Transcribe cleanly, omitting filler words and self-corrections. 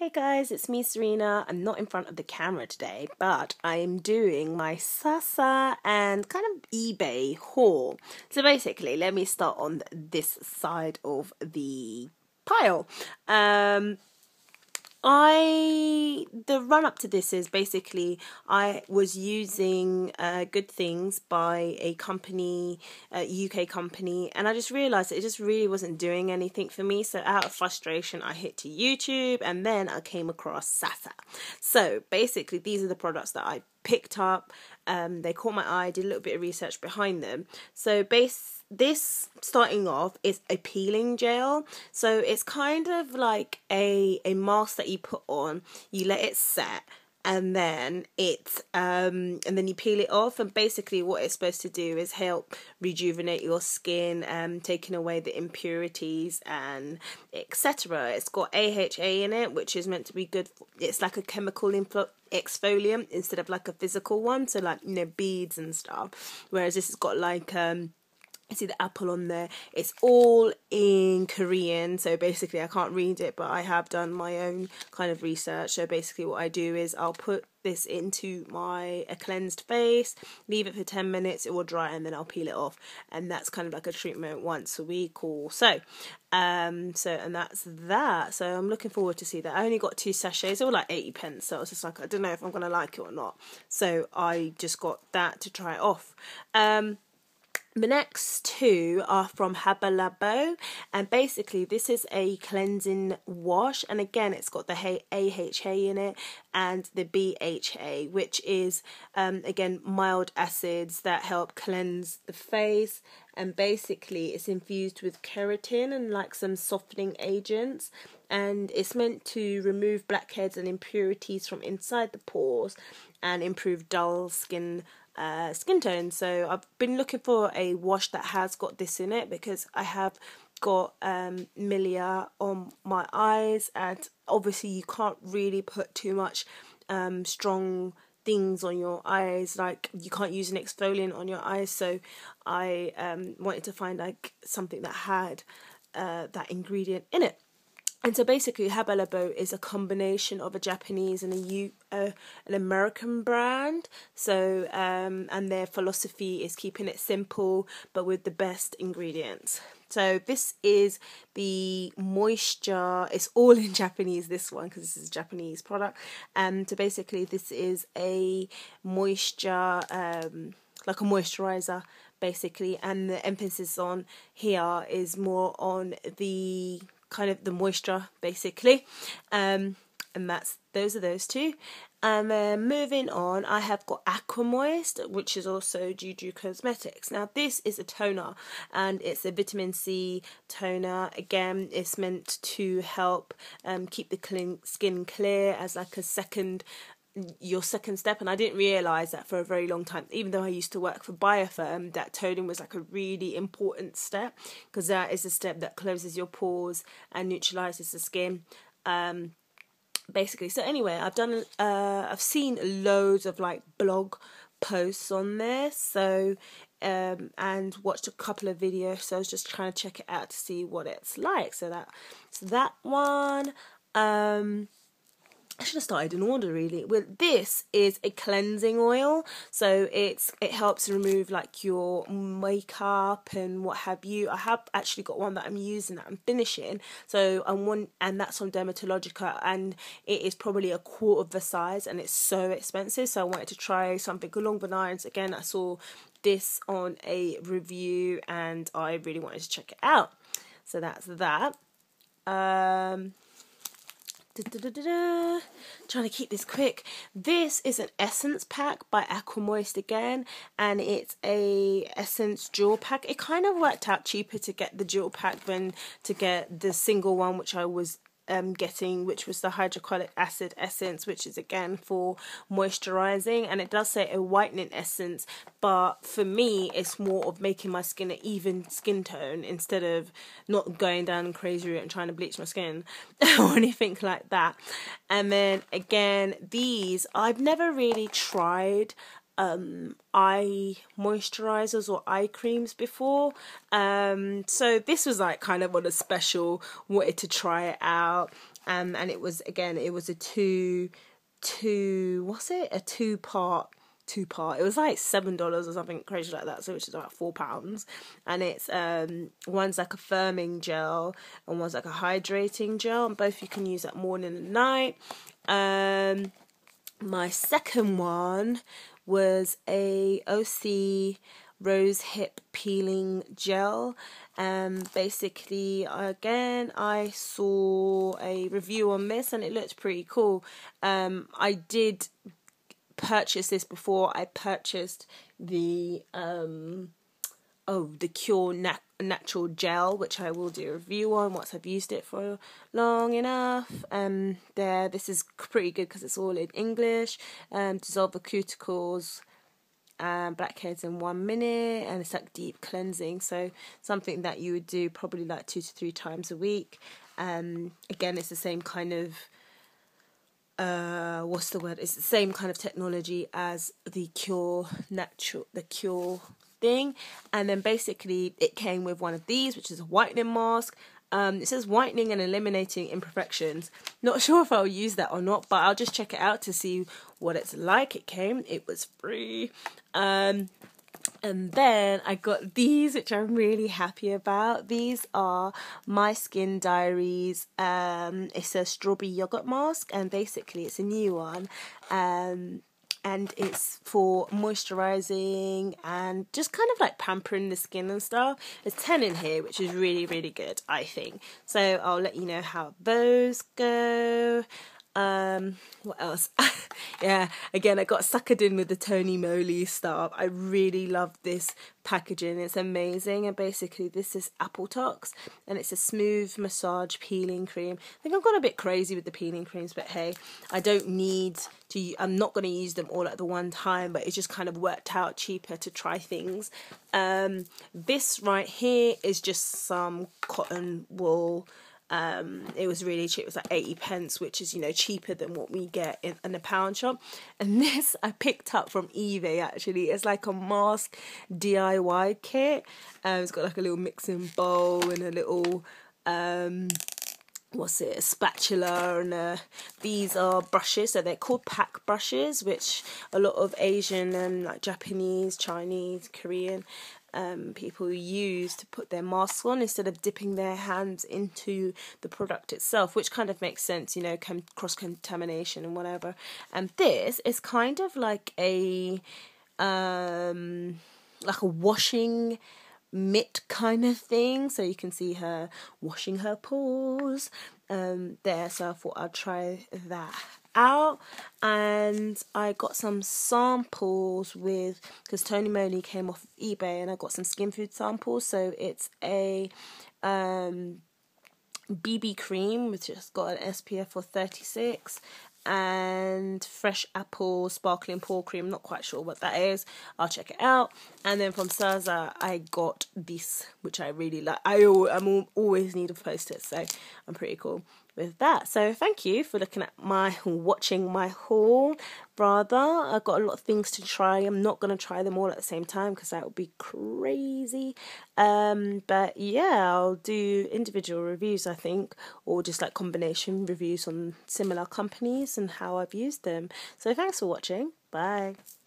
Hey guys, it's me Serena. I'm not in front of the camera today, but I'm doing my Sasa and kind of eBay haul. So basically, let me start on this side of the pile. The run up to this is basically I was using Good Things by a company, UK company, and I just realised it just really wasn't doing anything for me. So out of frustration, I hit to YouTube, and then I came across Sasa. So basically, these are the products that I picked up. They caught my eye. I did a little bit of research behind them. So this starting off is a peeling gel. So it's kind of like a mask that you put on, you let it set, and then it's you peel it off, and basically what it's supposed to do is help rejuvenate your skin, taking away the impurities and etc. It's got AHA in it, which is meant to be good for, it's like a chemical exfoliant instead of like a physical one, so like, you know, beads and stuff, whereas this has got like I see the apple on there. It's all in Korean, so basically I can't read it, but I have done my own kind of research. So basically what I do is I'll put this into my cleansed face, leave it for 10 minutes, it will dry, and then I'll peel it off, and that's kind of like a treatment once a week or so. And that's that. So I'm looking forward to see that. I only got 2 sachets, they were like 80p, so I was just like, I don't know if I'm gonna like it or not. So I just got that to try it off. The next 2 are from Hada Labo, and basically this is a cleansing wash, and again it's got the AHA in it and the BHA, which is again mild acids that help cleanse the face, and basically it's infused with keratin and like some softening agents, and it's meant to remove blackheads and impurities from inside the pores and improve dull skin tone. So I've been looking for a wash that has got this in it, because I have got milia on my eyes, and obviously you can't really put too much strong things on your eyes, like you can't use an exfoliant on your eyes. So I wanted to find like something that had that ingredient in it. And so basically Hada Labo is a combination of a Japanese and an American brand. So and their philosophy is keeping it simple but with the best ingredients. So this is the moisture, it's all in Japanese, this one, because this is a Japanese product. So basically this is a moisture, like a moisturizer basically, and the emphasis on here is more on the kind of the moisture basically, and those are those 2. And then moving on, I have got Aquamoist, which is also Juju Cosmetics. Now this is a toner, and it's a vitamin C toner. Again, it's meant to help keep the skin clear as like a your second step, and I didn't realise that for a very long time, even though I used to work for Biofirm, that toning was like a really important step, because that is a step that closes your pores and neutralises the skin, basically. So anyway, I've seen loads of like blog posts on this, so and watched a couple of videos, so I was just trying to check it out to see what it's like. So that one, I should have started in order really. Well, this is a cleansing oil, so it helps remove like your makeup and what have you. I have actually got one that I'm using that I'm finishing, so and that's on Dermatologica, and it is probably a quarter of the size, and it's so expensive, so I wanted to try something along the lines. Again, I saw this on a review and I really wanted to check it out. So that's that. Trying to keep this quick. This is an essence pack by Aquamoist again, and it's a essence dual pack. It kind of worked out cheaper to get the dual pack than to get the single one, which I was getting, which was the hydrochloric acid essence, which is again for moisturising, and it does say a whitening essence, but for me it's more of making my skin an even skin tone instead of not going down crazy route and trying to bleach my skin or anything like that. And then again, these I've never really tried eye moisturizers or eye creams before, so this was like kind of on a special, wanted to try it out. and it was, again, it was a two-part. It was like $7 or something crazy like that, so which is about £4, and it's one's like a firming gel and one's like a hydrating gel, and both you can use at morning and night. My second one was a O'slee rose hip peeling gel. Basically, again, I saw a review on this and it looked pretty cool. I did purchase this before I purchased the the Cure natural gel, which I will do a review on once I've used it for long enough. This is pretty good because it's all in English. Dissolve the cuticles and blackheads in 1 minute, and it's like deep cleansing, so something that you would do probably like 2 to 3 times a week. Again, it's the same kind of it's the same kind of technology as the Cure natural, the Cure thing. And then basically it came with one of these, which is a whitening mask. It says whitening and eliminating imperfections. Not sure if I'll use that or not, but I'll just check it out to see what it's like. It was free. And then I got these, which I'm really happy about. These are My Skin Diaries. It's a strawberry yogurt mask, and basically it's a new one. And it's for moisturising and just kind of like pampering the skin and stuff. There's 10 in here, which is really, really good, I think. So I'll let you know how those go. What else? Yeah, again, I got suckered in with the Tony Moly stuff. I really love this packaging. It's amazing. And basically this is Appletox, and it's a smooth massage peeling cream. I think I've gone a bit crazy with the peeling creams, but hey, I don't need to, I'm not going to use them all at the one time, but it just kind of worked out cheaper to try things. This right here is just some cotton wool. It was really cheap. It was like 80p, which is, you know, cheaper than what we get in a pound shop. And this I picked up from eBay, actually. It's like a mask DIY kit. It's got like a little mixing bowl and a little a spatula, and these are brushes, so they're called pack brushes, which a lot of Asian and like Japanese, Chinese, Korean people use to put their masks on instead of dipping their hands into the product itself, which kind of makes sense, you know, cross-contamination and whatever. And this is kind of like a washing mitt kind of thing, so you can see her washing her paws there. So I thought I'd try that out. And I got some samples with, because Tony Moly came off of eBay, and I got some Skin Food samples. So it's a BB cream, which has got an SPF of 36, and fresh apple sparkling pore cream. Not quite sure what that is. I'll check it out. And then from Sasa I got this, which I really like. I'm always need a post-it, so I'm pretty cool with that. So thank you for watching my haul, brother. I've got a lot of things to try. I'm not going to try them all at the same time because that would be crazy. But yeah, I'll do individual reviews, I think, or just like combination reviews on similar companies and how I've used them. So thanks for watching. Bye.